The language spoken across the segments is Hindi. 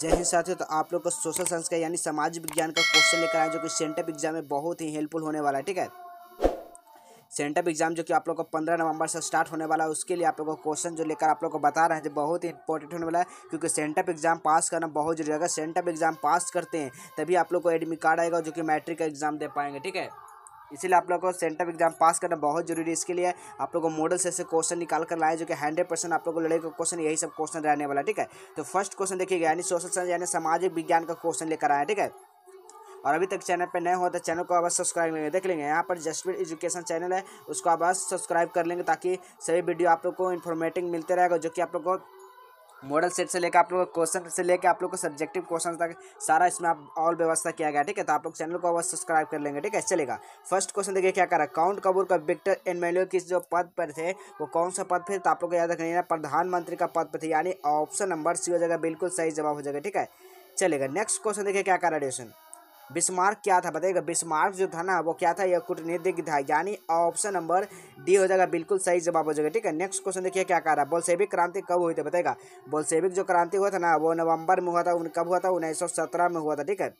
जय हिंद साथियों, तो आप लोग को सोशल साइंस का यानी समाज विज्ञान का क्वेश्चन लेकर आए जो कि सेंटअप एग्जाम में बहुत ही हेल्पफुल होने वाला है। ठीक है, सेंटअप एग्जाम जो कि आप लोग को 15 नवंबर से स्टार्ट होने वाला है, उसके लिए आप लोग को क्वेश्चन जो लेकर आप लोग को बता रहे हैं जो बहुत ही इंपॉर्टेंट होने वाला है, क्योंकि सेंटअप एग्जाम पास करना बहुत जरूरी है। अगर सेंटअप एग्जाम पास करते हैं तभी आप लोग को एडमिट कार्ड आएगा जो कि मैट्रिक का एग्जाम दे पाएंगे। ठीक है, इसीलिए आप लोग को सेंटअप एग्जाम पास करना बहुत जरूरी है। इसके लिए आप लोग को मॉडल से ऐसे क्वेश्चन निकाल कर लाए जो कि 100% आप लोग को लड़े का क्वेश्चन, यही सब क्वेश्चन रहने वाला। ठीक है, तो फर्स्ट क्वेश्चन देखिएगा यानी सोशल साइंस यानी सामाजिक विज्ञान का क्वेश्चन लेकर आए। ठीक है, और अभी तक चैनल पे नए हो तो चैनल को आप सब्सक्राइब करेंगे, देख लेंगे यहाँ पर जस्टवेल एजुकेशन चैनल है, उसको आप सब्सक्राइब कर लेंगे ताकि सभी वीडियो आप लोग को इन्फॉर्मेटिव मिलते रहेगा, जो कि आप लोग को मॉडल सेट से लेकर आप लोग को क्वेश्चन से लेकर आप लोग को सब्जेक्टिव क्वेश्चन तक सारा इसमें आप और व्यवस्था किया गया। ठीक है, तो आप लोग चैनल को अवश्य सब्सक्राइब कर लेंगे। ठीक है, चलेगा। फर्स्ट क्वेश्चन देखिए क्या करा, काउंट कबूर का विक्टर एनमेलो किस जो पद पर थे वो कौन सा पद थे, तो आप लोग को याद रखना प्रधानमंत्री का पद पर थे, यानी ऑप्शन नंबर सी हो जाएगा, बिल्कुल सही जवाब हो जाएगा। ठीक है, चलेगा। नेक्स्ट क्वेश्चन देखिए क्या करा, रेडिएशन बिस्मार्क क्या था बताइएगा, बिस्मार्क जो था ना वो क्या था, यह कूटनीतिज्ञ था, यानी ऑप्शन नंबर डी हो जाएगा, बिल्कुल सही जवाब हो जाएगा। ठीक है, नेक्स्ट क्वेश्चन देखिए क्या कह रहा है, बोल्शेविक क्रांति कब हुई थी बताएगा, बोल्शेविक जो क्रांति हुआ था ना वो नवंबर में हुआ था, कब हुआ था 1917 में हुआ था। ठीक है,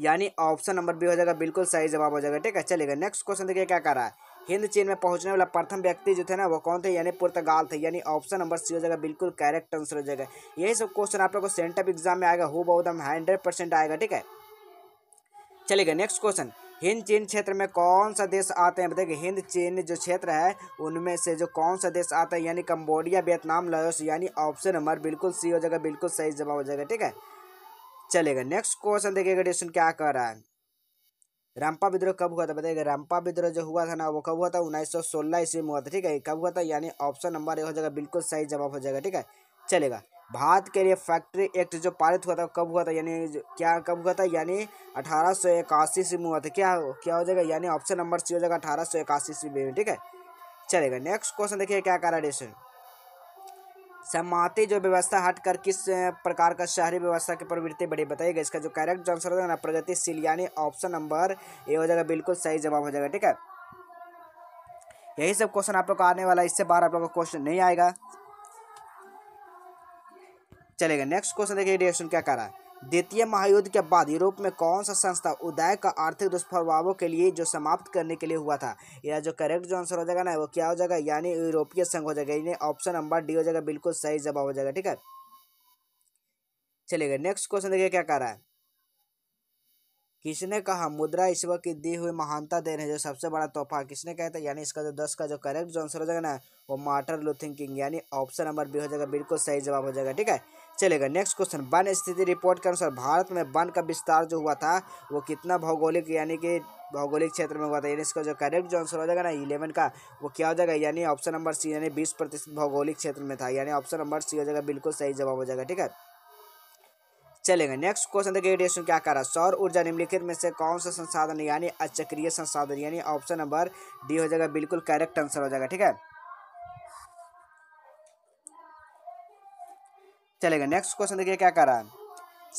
यानी ऑप्शन नंबर बी हो जाएगा, बिल्कुल सही जवाब हो जाएगा। ठीक है, चलेगा। नेक्स्ट क्वेश्चन देखिए क्या कह रहा है, हिंद चीन में पहुंचने वाला प्रथम व्यक्ति जो थे ना वो कौन थे, यानी पुर्तगाल थे, यानी ऑप्शन नंबर सी हो जाएगा, बिल्कुल करेक्ट आंसर हो जाएगा। यही सब क्वेश्चन आप लोग को सेंटअप एग्जाम में आएगा, हूबहू 100% आएगा। ठीक है, चलेगा। नेक्स्ट क्वेश्चन, हिंद चीन क्षेत्र में कौन सा देश आते हैं बताइए, हिंद चीन जो क्षेत्र है उनमें से जो कौन सा देश आता है, यानी कंबोडिया, वियतनाम, लाओस, यानी ऑप्शन नंबर बिल्कुल सी हो जाएगा, बिल्कुल सही जवाब हो जाएगा। ठीक है, चलेगा। नेक्स्ट क्वेश्चन देखिएगा, क्वेश्चन क्या कर रहा है, रामपा विद्रोह कब हुआ था बताइएगा, रामपा विद्रोह जो हुआ था ना वो कब हुआ था 1916 ईस्वी में हुआ था। ठीक है, कब हुआ था, यानी ऑप्शन नंबर ए हो जाएगा, बिल्कुल सही जवाब हो जाएगा। ठीक है, चलेगा। भारत के लिए फैक्ट्री एक्ट जो पारित हुआ था कब हुआ था, यानी क्या कब हुआ था, यानी 1881 ईस्वी में हुआ था, क्या हो जाएगा, यानी ऑप्शन नंबर सी हो जाएगा 1881 ईस्वी में। ठीक है, चलेगा। नेक्स्ट क्वेश्चन देखिए क्या कह रहा है, डिशन समाती जो व्यवस्था हटकर किस प्रकार का शहरी व्यवस्था की प्रवृत्ति बढ़ी बताइएगा, इसका जो करेक्ट आंसर हो जाएगा ना प्रगतिशील, यानी ऑप्शन नंबर ए हो जाएगा, बिल्कुल सही जवाब हो जाएगा। ठीक है, यही सब क्वेश्चन आप लोग को आने वाला, इससे बाहर आप लोग को क्वेश्चन नहीं आएगा। चलेगा। नेक्स्ट क्वेश्चन देखिए, रिएक्शन क्या कह रहा है, द्वितीय महायुद्ध के बाद यूरोप में कौन सा संस्था उदय का आर्थिक दुष्प्रभावों के लिए जो समाप्त करने के लिए हुआ था, या जो करेक्ट जो आंसर हो जाएगा ना वो क्या हो जाएगा, यानी यूरोपीय संघ हो जाएगा, यानी ऑप्शन नंबर डी हो जाएगा, बिल्कुल सही जवाब हो जाएगा। ठीक है, चलेगा। नेक्स्ट क्वेश्चन देखिए क्या कह रहा है, किसने कहा मुद्रा ईश्वर की दी हुई महानता देने जो सबसे बड़ा तोहफा, किसने कहा था, यानी इसका जो 10 का जो करेक्ट जो आंसर हो जाएगा ना वो मार्टिन लूथर किंग, यानी ऑप्शन नंबर बी हो जाएगा, बिल्कुल सही जवाब हो जाएगा। ठीक है, चलेगा। नेक्स्ट क्वेश्चन, वन स्थिति रिपोर्ट के अनुसार भारत में वन का विस्तार जो हुआ था वो कितना भौगोलिक यानी कि भौगोलिक क्षेत्र में हुआ था, यानी इसका जो करेक्ट जो आंसर हो जाएगा ना 11 का वो क्या हो जाएगा, यानी ऑप्शन नंबर सी, यानी 20% भौगोलिक क्षेत्र में था, यानी ऑप्शन नंबर सी हो जाएगा, बिल्कुल सही जवाब हो जाएगा। ठीक है, चलेंगे। नेक्स्ट क्वेश्चन देखिए, रेडिएशन क्या करा, सौर ऊर्जा निम्नलिखित में से कौन सा संसाधन यानी अचक्रीय संसाधन, यानी ऑप्शन नंबर डी हो जाएगा, बिल्कुल करेक्ट आंसर हो जाएगा। ठीक है, चलेगा। नेक्स्ट क्वेश्चन देखिए क्या करा,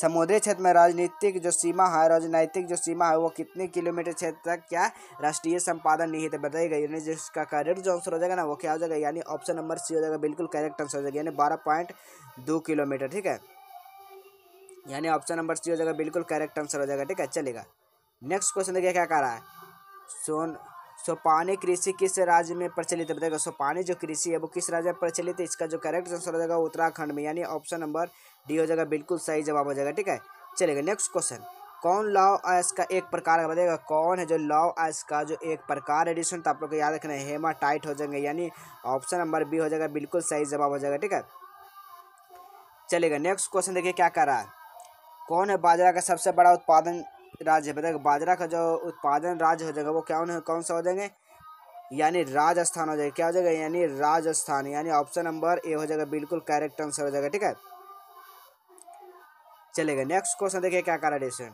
समुद्री क्षेत्र में राजनीतिक जो सीमा है, राजनैतिक जो सीमा है वो कितने किलोमीटर क्षेत्र तक क्या राष्ट्रीय संपादन निहित है बताइएगा, यानी जिसका करेक्ट जो आंसर हो जाएगा ना वो क्या हो जाएगा, यानी ऑप्शन नंबर सी हो जाएगा, बिल्कुल करेक्ट आंसर हो जाएगा, यानी 12.2 किलोमीटर। ठीक है, यानी ऑप्शन नंबर सी हो जाएगा, बिल्कुल करेक्ट आंसर हो जाएगा। ठीक है, चलेगा। नेक्स्ट क्वेश्चन देखिए क्या कह रहा है, सोपानी कृषि किस राज्य में प्रचलित है बताएगा, सोपानी जो कृषि है वो किस राज्य में प्रचलित है, इसका जो करेक्ट आंसर हो जाएगा उत्तराखंड में, यानी ऑप्शन नंबर डी हो जाएगा, बिल्कुल सही जवाब हो जाएगा। ठीक है, चलेगा। नेक्स्ट क्वेश्चन, कौन लॉ आइस का एक प्रकार का बताएगा, कौन है जो लॉ आइस का जो एक प्रकार एडिशन, तो आप लोग को याद रखना है हेमाटाइट हो जाएंगे, यानी ऑप्शन नंबर बी हो जाएगा, बिल्कुल सही जवाब हो जाएगा। ठीक है, चलेगा। नेक्स्ट क्वेश्चन देखिए क्या कर रहा है, कौन है बाजरा का सबसे बड़ा उत्पादन राज्य बताएगा, बाजरा का जो उत्पादन राज्य हो जाएगा वो क्या कौन सा हो जाएंगे, यानी राजस्थान हो जाएगा, क्या हो जाएगा, यानी राजस्थान, यानी ऑप्शन नंबर ए हो जाएगा, बिल्कुल करेक्ट आंसर हो जाएगा। ठीक है, चलेगा। नेक्स्ट क्वेश्चन देखिए क्या कर रहा है, डिस्टन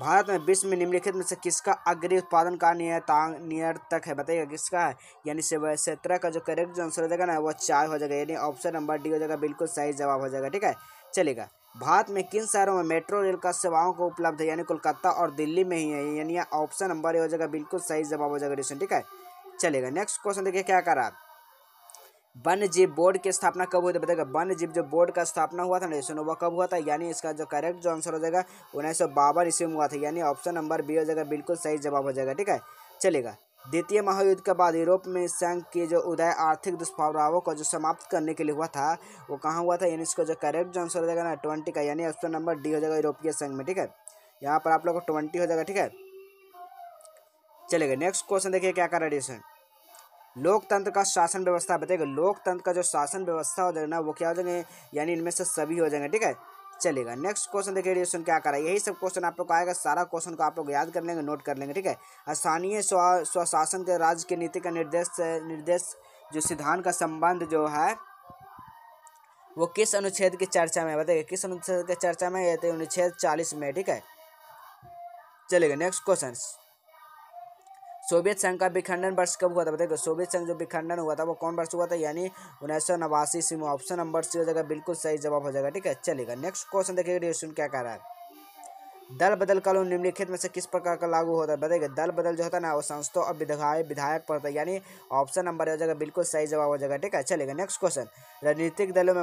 भारत में विश्व में निम्नलिखित में से किसका अग्रणी उत्पादन का नियतक है बताइएगा, किसका है, यानी 17 का जो करेक्ट जो आंसर हो जाएगा ना वो चाय हो जाएगा, यानी ऑप्शन नंबर डी हो जाएगा, बिल्कुल सही जवाब हो जाएगा। ठीक है, चलेगा। भारत में किन शहरों में मेट्रो रेल का सेवाओं को उपलब्ध है, यानी कोलकाता और दिल्ली में ही है, यानी ऑप्शन नंबर ए हो जाएगा, बिल्कुल सही जवाब हो जाएगा। ठीक है, चलेगा। नेक्स्ट क्वेश्चन देखिए क्या करा, वन्य जीव बोर्ड की स्थापना कब हुई? तो बताएगा वन्य जीव जो बोर्ड का स्थापना हुआ था 1909 कब हुआ था, यानी इसका जो करेक्ट जो आंसर हो जाएगा 1952 ईस्वी में हुआ था, यानी ऑप्शन नंबर बी हो जाएगा बिल्कुल सही जवाब हो जाएगा। ठीक है चलेगा। द्वितीय महायुद्ध के बाद यूरोप में संघ के जो उदय आर्थिक दुष्प्रभावों को जो समाप्त करने के लिए हुआ था वो कहाँ हुआ था, यानी इसको जो करेक्ट जो आंसर हो जाएगा ना 20 का, यानी ऑप्शन नंबर डी हो जाएगा यूरोपीय संघ में। ठीक है यहाँ पर आप लोग को 20 हो जाएगा। ठीक है चलेगा नेक्स्ट क्वेश्चन देखिए क्या कर रहा है। लोकतंत्र का शासन व्यवस्था बताइएगा, लोकतंत्र का जो शासन व्यवस्था हो जाएगा ना वो क्या हो जाएंगे, यानी इनमें से सभी हो जाएंगे। ठीक है चलेगा नेक्स्ट क्वेश्चन देखिए रेडिएशन क्या करा, यही सब क्वेश्चन आप लोग आएगा, सारा क्वेश्चन को आप लोग याद कर लेंगे नोट कर लेंगे। ठीक है स्थानीय स्वशासन के राज्य की नीति का निर्देश जो सिद्धांत का संबंध जो है वो किस अनुच्छेद की चर्चा में बताइए, किस अनुच्छेद की चर्चा में, ये अनुच्छेद 40 में। ठीक है चलेगा नेक्स्ट क्वेश्चन सोवियत संघ का विखंडन वर्ष कब हुआ था, बताइए सोवियत संघ जो विखंडन हुआ था वो कौन वर्ष हुआ था, यानी 1989 ईस्वी में, ऑप्शन नंबर सी हो जाएगा बिल्कुल सही जवाब हो जाएगा। ठीक है चलेगा नेक्स्ट क्वेश्चन देखिए रिएक्शन क्या कह रहा है। दल बदल कानून निम्नलिखित में से किस प्रकार का लागू होता है, बताइए दल बदल जो होता है ना वो संसदों और विधायक पर होता है, यानी ऑप्शन नंबर हो जाएगा बिल्कुल सही जवाब हो जाएगा। ठीक है चलेगा नेक्स्ट क्वेश्चन राजनीतिक दलों में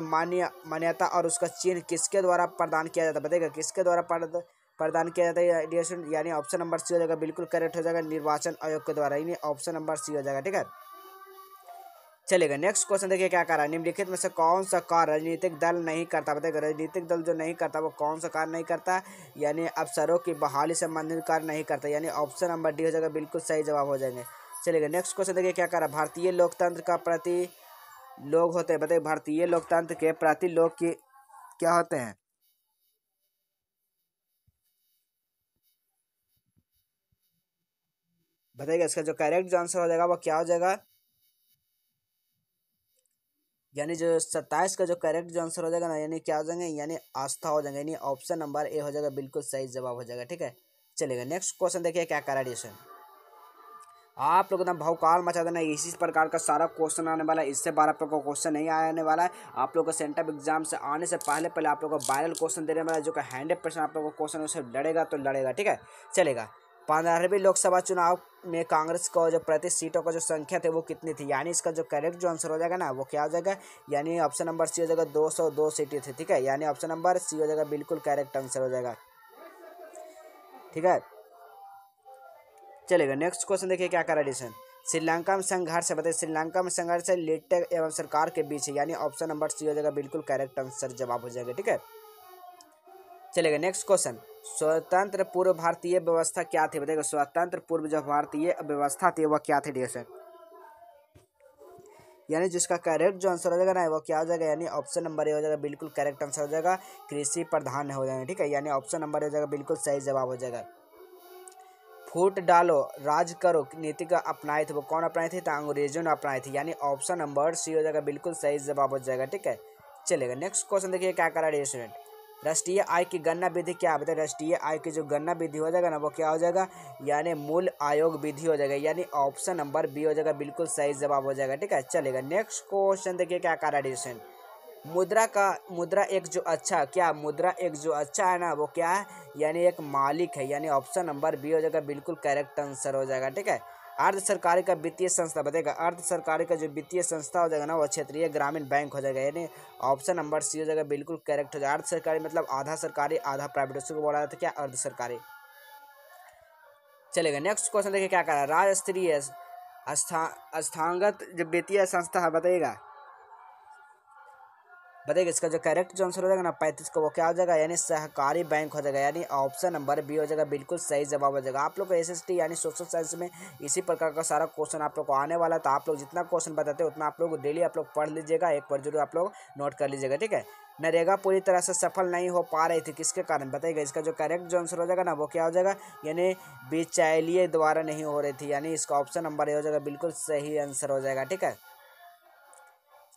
मान्यता और उसका चिन्ह किसके द्वारा प्रदान किया जाता है, बताइएगा किसके द्वारा प्रदान किया जाता है डियर, यानी ऑप्शन नंबर सी हो जाएगा बिल्कुल करेक्ट हो जाएगा निर्वाचन आयोग के द्वारा, यानी ऑप्शन नंबर सी हो जाएगा। ठीक है चलेगा नेक्स्ट क्वेश्चन देखिए क्या कर रहा है। निम्नलिखित में से कौन सा कार्य राजनीतिक दल नहीं करता, बताएगा राजनीतिक दल जो नहीं करता वो कौन सा कार्य नहीं करता, यानी अफसरों की बहाली संबंधित कार्य नहीं करता, यानी ऑप्शन नंबर डी हो जाएगा बिल्कुल सही जवाब हो जाएंगे। चलेगा नेक्स्ट क्वेश्चन देखिए क्या कर रहा है। भारतीय लोकतंत्र का प्रति लोग होते हैं, बताइए भारतीय लोकतंत्र के प्रति लोग क्या होते हैं, बताइएगा इसका जो करेक्ट जो आंसर हो जाएगा वो क्या हो जाएगा, यानी जो 27 का जो करेक्ट जो आंसर हो जाएगा ना यानी क्या हो जाएंगे, यानी आस्था हो जाएंगे, यानी ऑप्शन नंबर ए हो जाएगा बिल्कुल सही जवाब हो जाएगा। ठीक है चलेगा नेक्स्ट क्वेश्चन देखिए क्या करा डिशन, आप लोग एकदम भौकाल मचा देना, इसी प्रकार का सारा क्वेश्चन आने वाला है, इससे 12 प्रकार का क्वेश्चन नहीं आने वाला है। आप लोग का सेंटर एग्जाम से आने से पहले आप लोग को वायरल क्वेश्चन देने वाला है, जो कि 100% आप लोग को क्वेश्चन उससे लड़ेगा तो लड़ेगा। ठीक है चलेगा 15वीं लोकसभा चुनाव में कांग्रेस को जो प्रति सीटों का जो संख्या थी वो कितनी थी, यानी इसका जो करेक्ट जो आंसर हो जाएगा ना वो क्या हो जाएगा, यानी ऑप्शन नंबर सी हो जाएगा 202 सीटें थी। ठीक है यानी ऑप्शन नंबर सी हो जाएगा बिल्कुल करेक्ट आंसर हो जाएगा। ठीक है चलेगा नेक्स्ट क्वेश्चन देखिए क्या करा डिशन, श्रीलंका में संघर्ष है, बताइए श्रीलंका में संघर्ष लिट्टे एवं सरकार के बीच है, यानी ऑप्शन नंबर सी हो जाएगा बिल्कुल करेक्ट आंसर जवाब हो जाएगा। ठीक है चलेगा नेक्स्ट क्वेश्चन स्वतंत्र पूर्व भारतीय व्यवस्था क्या थी, बताइएगा स्वतंत्र पूर्व जो भारतीय व्यवस्था थी वह क्या थी डियर सर, यानी जिसका करेक्ट जो आंसर हो जाएगा ना वो क्या हो जाएगा, यानी ऑप्शन नंबर ए हो जाएगा बिल्कुल करेक्ट आंसर हो जाएगा कृषि प्रधान हो जाएगा। ठीक है यानी ऑप्शन नंबर हो जाएगा बिल्कुल सही जवाब हो जाएगा। फूट डालो राज करो नीति का अपनाए थे वो कौन अपनाए थे, तो अंग्रेजों ने अपनाए थे, यानी ऑप्शन नंबर सी हो जाएगा बिल्कुल सही जवाब हो जाएगा। ठीक है चलेगा नेक्स्ट क्वेश्चन देखिए क्या करा डियर स्टूडेंट, राष्ट्रीय आय की गणना विधि क्या, बताइए राष्ट्रीय आय की जो गणना विधि हो जाएगा ना वो क्या हो जाएगा, यानी मूल आयोग विधि हो जाएगा, यानी ऑप्शन नंबर बी हो जाएगा बिल्कुल सही जवाब हो जाएगा। ठीक है चलेगा नेक्स्ट क्वेश्चन देखिए क्या करा डिशन, मुद्रा एक जो अच्छा क्या, मुद्रा एक जो अच्छा है ना वो क्या है, यानी एक मालिक है, यानी ऑप्शन नंबर बी हो जाएगा बिल्कुल करेक्ट आंसर हो जाएगा। ठीक है अर्ध सरकारी का वित्तीय संस्था, बताएगा अर्ध सरकारी का जो वित्तीय संस्था हो जाएगा ना वो क्षेत्रीय ग्रामीण बैंक हो जाएगा, यानी ऑप्शन नंबर सी हो जाएगा बिल्कुल करेक्ट हो जाएगा। अर्ध सरकारी मतलब आधा सरकारी आधा प्राइवेट, उसको बोला जाता है क्या अर्ध सरकारी। चलेगा नेक्स्ट क्वेश्चन देखिए क्या करा, राज्य स्तरीय संस्थागत जो वित्तीय संस्था है, बताइएगा इसका जो करेक्ट जो आंसर हो जाएगा ना 35 को वो क्या हो जाएगा, यानी सहकारी बैंक हो जाएगा, यानी ऑप्शन नंबर बी हो जाएगा बिल्कुल सही जवाब हो जाएगा। आप लोग को SST यानी सोशल साइंस में इसी प्रकार का सारा क्वेश्चन आप लोग को आने वाला है, तो आप लोग जितना क्वेश्चन बताते हैं उतना आप लोग डेली आप लोग पढ़ लीजिएगा, एक बार जरूर आप लोग नोट कर लीजिएगा। ठीक है नरेगा पूरी तरह से सफल नहीं हो पा रही थी किसके कारण, बताइएगा इसका जो करेक्ट जो आंसर हो जाएगा ना वो क्या हो जाएगा, यानी बिचैलिए द्वारा नहीं हो रही थी, यानी इसका ऑप्शन नंबर ए हो जाएगा बिल्कुल सही आंसर हो जाएगा। ठीक है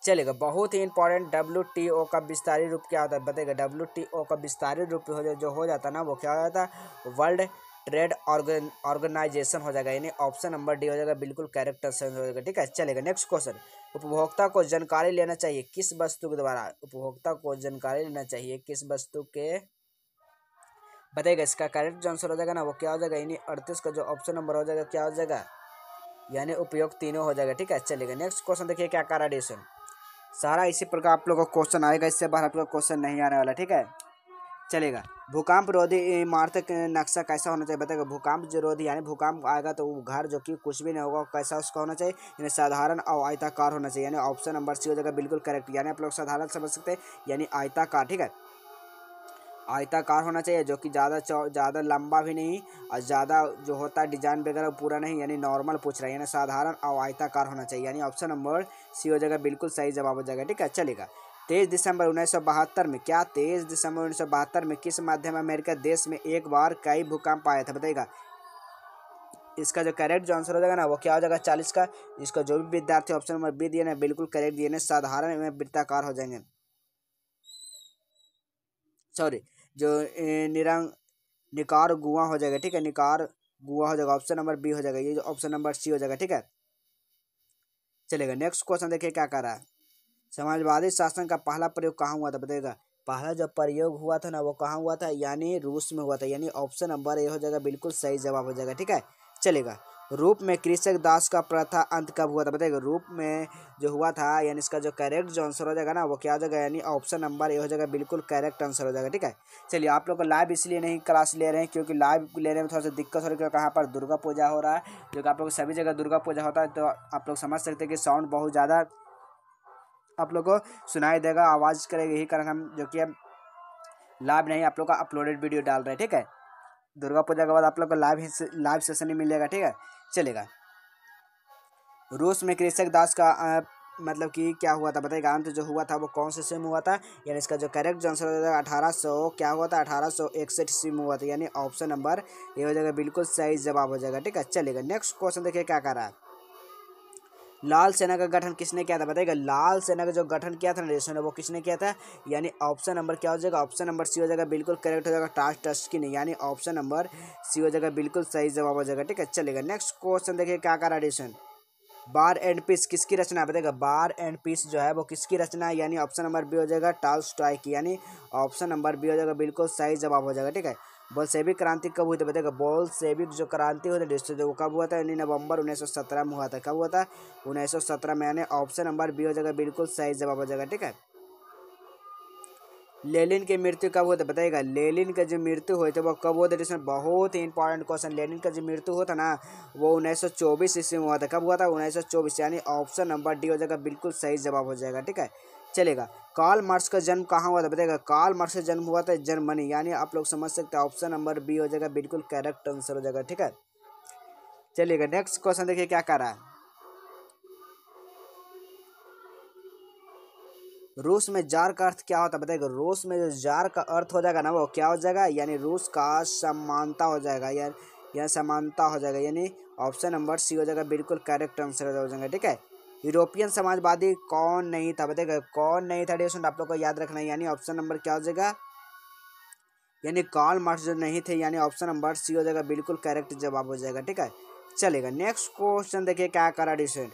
चलेगा बहुत ही इंपॉर्टेंट WTO का विस्तारित रूप क्या होता है, बताएगा WTO का विस्तारित रूप जो हो जाता है ना वो क्या हो जाता है वर्ल्ड ट्रेड ऑर्गेनाइजेशन हो जाएगा, यानी ऑप्शन नंबर डी हो जाएगा बिल्कुल करेक्ट आंसर हो जाएगा। ठीक है चलेगा नेक्स्ट क्वेश्चन, उपभोक्ता को जानकारी लेना चाहिए किस वस्तु के द्वारा, उपभोक्ता को जानकारी लेना चाहिए किस वस्तु के, बताएगा इसका करेक्ट जो आंसर हो जाएगा ना वो क्या हो जाएगा, यानी 38 का जो ऑप्शन नंबर हो जाएगा क्या हो जाएगा, यानी उपयोग तीनों हो जाएगा। ठीक है चलेगा नेक्स्ट क्वेश्चन देखिए क्या करा डिशन, सारा इसी प्रकार आप लोगों का क्वेश्चन आएगा, इससे बाहर आप लोग का क्वेश्चन नहीं आने वाला, ठीक है। चलेगा, भूकंप रोधी इमारत नक्शा कैसा होना चाहिए बताएगा। भूकंप रोधी यानी भूकंप आएगा तो वो घर जो कि कुछ भी नहीं होगा कैसा उसका होना चाहिए, यानी साधारण और आयताकार होना चाहिए, यानी ऑप्शन नंबर सी हो जाएगा बिल्कुल करेक्ट, यानी आप लोग साधारण समझ सकते हैं यानी आयताकार, ठीक है। आयताकार होना चाहिए जो कि ज़्यादा लंबा भी नहीं और ज़्यादा जो होता है डिजाइन वगैरह पूरा नहीं, यानी नॉर्मल पूछ रहा है, यानी साधारण और आयताकार होना चाहिए, यानी ऑप्शन नंबर सी हो जाएगा बिल्कुल सही जवाब हो जाएगा, ठीक है। चलेगा, 23 दिसंबर 1972 में 23 दिसंबर 1972 में किस माध्यम अमेरिका देश में एक बार कई भूकंप आया था बताइएगा। इसका जो करेक्ट जो आंसर हो जाएगा ना वो क्या हो जाएगा 40 का, इसका जो भी विद्यार्थी ऑप्शन नंबर बी दिए ना बिल्कुल करेक्ट दिए ना, साधारण एवं वृत्ताकार हो जाएंगे, सॉरी जो निकारगुआ हो जाएगा, ठीक है, निकारगुआ हो जाएगा, ऑप्शन नंबर बी हो जाएगा, ये जो ऑप्शन नंबर सी हो जाएगा, ठीक है। चलेगा, नेक्स्ट क्वेश्चन देखिए क्या कर रहा है। समाजवादी शासन का पहला प्रयोग कहाँ हुआ था बताइएगा। पहला जो प्रयोग हुआ था ना वो कहाँ हुआ था, यानी रूस में हुआ था, यानी ऑप्शन नंबर ए हो जाएगा बिल्कुल सही जवाब हो जाएगा, ठीक है। चलेगा, रूप में कृषक दास का प्रथा अंत कब हुआ था बताइएगा। रूप में जो हुआ था यानी इसका जो करेक्ट जो आंसर हो जाएगा ना वो क्या हो जाएगा, यानी ऑप्शन नंबर ए हो जाएगा बिल्कुल करेक्ट आंसर हो जाएगा, ठीक है। चलिए, आप लोग को लाइव इसलिए नहीं क्लास ले रहे हैं क्योंकि लाइव लेने में थोड़ा सा दिक्कत हो रही है, क्योंकि यहाँ पर दुर्गा पूजा हो रहा है, जो कि आप लोग सभी जगह दुर्गा पूजा होता है, तो आप लोग समझ सकते हैं कि साउंड बहुत ज़्यादा आप लोग को सुनाई देगा, आवाज़ करेगा, यही कारण हम जो कि लाइव नहीं आप लोग का अपलोडेड वीडियो डाल रहे हैं, ठीक है। दुर्गा पूजा के बाद आप लोग को लाइव सेशन ही मिलेगा, ठीक है। चलेगा, रूस में कृषक दास का मतलब कि क्या हुआ था बताइएगा। अंत जो हुआ था वो कौन से ईस्वी में हुआ था, यानी इसका जो करेक्ट जो आंसर हो जाएगा 1861 ईस्वी में हुआ था, यानी ऑप्शन नंबर ये हो जाएगा बिल्कुल सही जवाब हो जाएगा, ठीक है। चलेगा, नेक्स्ट क्वेश्चन देखिए क्या कर रहा है। लाल सेना का गठन किसने किया था बताइएगा। लाल सेना का जो गठन किया था ना वो किसने किया था, यानी ऑप्शन नंबर क्या हो जाएगा, ऑप्शन नंबर सी हो जाएगा बिल्कुल करेक्ट हो जाएगा, टास्टस्किन, यानी ऑप्शन नंबर सी हो जाएगा बिल्कुल सही जवाब हो जाएगा, ठीक है। चलेगा, नेक्स्ट क्वेश्चन देखिए क्या करा डिशन। बार एंड पीस किसकी रचना है बताइएगा। बार एंड पीस जो है वो किसकी रचना है, यानी ऑप्शन नंबर बी हो जाएगा टॉल्स्टॉय की, यानी ऑप्शन नंबर बी हो जाएगा बिल्कुल सही जवाब हो जाएगा, ठीक है। बोल्शेविक क्रांति कब हुई थी बताइएगा। बोल्शेविक जो क्रांति हुई थी वो कब हुआ था, यानी नवंबर 1917 में हुआ था। कब हुआ था, 1917 में, यानी ऑप्शन नंबर बी हो जाएगा बिल्कुल सही जवाब हो जाएगा, ठीक है। लेनिन की मृत्यु कब हुई थी बताइएगा। लेनिन का जो मृत्यु हुई थी वो कब हुआ था, जिसमें बहुत ही इंपॉर्टेंट क्वेश्चन, लेनिन का जो मृत्यु हुआ था ना वो 1924 ईस्वी में हुआ था। कब हुआ था, 1924, यानी ऑप्शन नंबर डी हो जाएगा बिल्कुल सही जवाब हो जाएगा, ठीक है। चलेगा, कार्ल मार्क्स का जन्म कहाँ हुआ था बताइएगा। कार्ल मार्क्स का जन्म हुआ था जर्मनी, यानी आप लोग समझ सकते हैं ऑप्शन नंबर बी हो जाएगा बिल्कुल करेक्ट आंसर हो जाएगा, ठीक है। चलेगा, नेक्स्ट क्वेश्चन देखिए क्या कर रहा है। रूस में जार का अर्थ क्या होता है बताइएगा। रूस में जो जार का अर्थ हो जाएगा ना वो क्या हो जाएगा, यानी रूस का समानता हो जाएगा, यानी समानता हो जाएगा, यानी ऑप्शन नंबर सी हो जाएगा बिल्कुल करेक्ट आंसर हो जाएगा, ठीक है। यूरोपियन समाजवादी कौन नहीं था बताइएगा। कौन नहीं था स्टूडेंट, आप लोग को याद रखना है, यानी ऑप्शन नंबर क्या हो जाएगा, यानी कार्ल मार्क्स जो नहीं थे, यानी ऑप्शन नंबर सी हो जाएगा बिल्कुल करेक्ट जवाब हो जाएगा, ठीक है। चलेगा, नेक्स्ट क्वेश्चन देखिए क्या करा स्टूडेंट।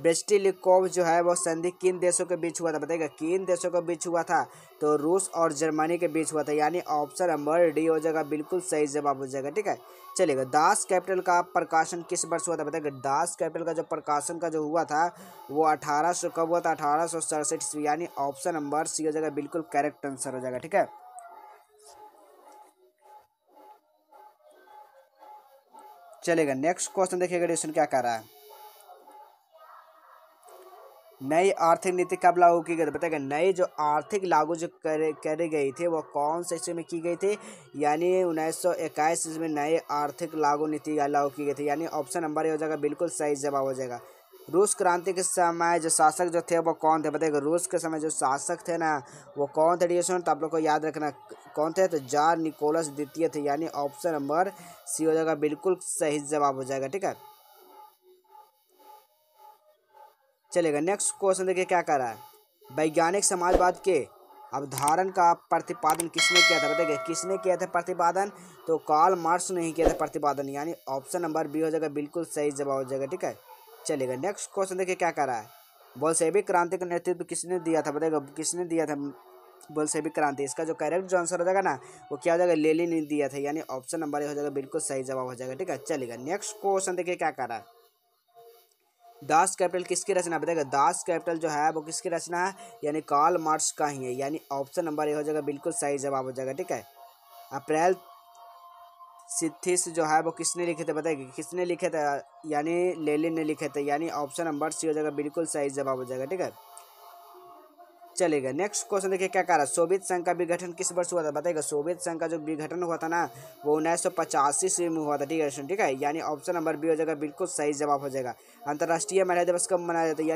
ब्रेस्ट-लिटोव जो है वो संधि किन देशों के बीच हुआ था बताइएगा। किन देशों के बीच हुआ था, तो रूस और जर्मनी के बीच हुआ था, यानी ऑप्शन नंबर डी हो जाएगा बिल्कुल सही जवाब हो जाएगा, ठीक है। चलेगा, दास कैपिटल का प्रकाशन किस वर्ष हुआ था बताइएगा। दास कैपिटल का जो प्रकाशन का जो हुआ था वो 1800 कब हुआ था, 1867 ईस्वी, यानी ऑप्शन नंबर सी हो जाएगा बिल्कुल करेक्ट आंसर हो जाएगा, ठीक है। चलेगा, नेक्स्ट क्वेश्चन देखिएगा क्वेश्चन क्या कह रहा है। नई आर्थिक नीति कब लागू की गई थी बताइएगा। नई जो आर्थिक लागू जो करी गई थी वो कौन से ईस्वी में की गई थी, यानी 1921 ईस्वी में नई आर्थिक लागू की गई थी, यानी ऑप्शन नंबर ये हो जाएगा बिल्कुल सही जवाब हो जाएगा। रूस क्रांति के समय जो शासक जो थे वो कौन थे बताइएगा। रूस के समय जो शासक थे ना वो कौन थे डिस्टूडेंट, आप लोग को याद रखना कौन थे, तो जार निकोलस द्वितीय थे, यानी ऑप्शन नंबर सी हो जाएगा बिल्कुल सही जवाब हो जाएगा, ठीक है। चलेगा, नेक्स्ट क्वेश्चन देखिए क्या कर रहा है। वैज्ञानिक समाजवाद के अवधारण का प्रतिपादन किसने किया था बताइए। किसने किया था प्रतिपादन, तो कार्ल मार्क्स ने ही किया था प्रतिपादन, यानी ऑप्शन नंबर बी हो जाएगा बिल्कुल सही जवाब हो जाएगा, ठीक है। चलेगा, नेक्स्ट क्वेश्चन देखिए क्या कर रहा है। बोल्शेविक क्रांति का नेतृत्व किसने दिया था बताइएगा। किसने दिया था बोल्शेविक क्रांति, इसका जो करेक्ट जो आंसर हो जाएगा ना वो क्या हो जाएगा, लेनिन ने दिया था, यानी ऑप्शन नंबर ए हो जाएगा बिल्कुल सही जवाब हो जाएगा, ठीक है। चलेगा, नेक्स्ट क्वेश्चन देखिए क्या कर रहा है। दास कैपिटल किसकी रचना बताएगा, दास कैपिटल जो है वो किसकी रचना है, यानी कार्ल मार्क्स का ही है, यानी ऑप्शन नंबर ए हो जाएगा बिल्कुल सही जवाब हो जाएगा। ठीक है, अप्रैल सिथिस जो है वो किसने लिखे थे बताएगी, किसने लिखे थे, यानी लेलिन ने लिखे थे, यानी ऑप्शन नंबर सी हो जाएगा बिल्कुल सही जवाब हो जाएगा। ठीक है, चलेगा नेक्स्ट क्वेश्चन देखिए क्या कह रहा है, सोवियत संघ का विघटन किस वर्ष हुआ था बताएगा, सोवियत संघ का जो विघटन हुआ था ना वो 1985 ईस्वी में हुआ था। ठीक है, ठीक है, यानी ऑप्शन नंबर बी हो जाएगा बिल्कुल सही जवाब हो जाएगा। अंतर्राष्ट्रीय महिला दिवस कब मनाया जाता है,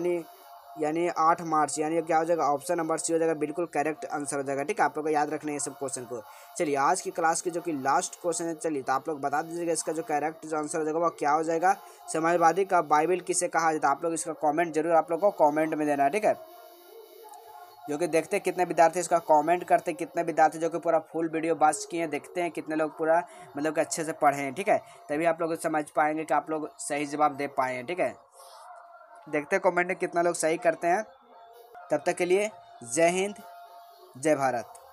यानी 8 मार्च, यानी क्या हो जाएगा ऑप्शन नंबर सी हो जाएगा बिल्कुल करेक्ट आंसर हो जाएगा। ठीक है, आप लोग को याद रखना है सब क्वेश्चन को। चलिए आज की क्लास के जो कि लास्ट क्वेश्चन है, चलिए तो आप लोग बता दीजिएगा इसका जो करेक्ट जो आंसर हो जाएगा वो क्या हो जाएगा, समाजवादी का बाइबिल किसे कहा जाता है, आप लोग इसका कॉमेंट जरूर आप लोग को कॉमेंट में देना है। ठीक है, जो कि देखते हैं कितने विद्यार्थी इसका कमेंट करते हैं, कितने विद्यार्थी जो कि पूरा फुल वीडियो बात किए हैं, देखते हैं कितने लोग पूरा मतलब कि अच्छे से पढ़े हैं। ठीक है, तभी आप लोग समझ पाएंगे कि आप लोग सही जवाब दे पाए हैं। ठीक है, देखते हैं कमेंट में कितना लोग सही करते हैं। तब तक के लिए जय हिंद, जय भारत।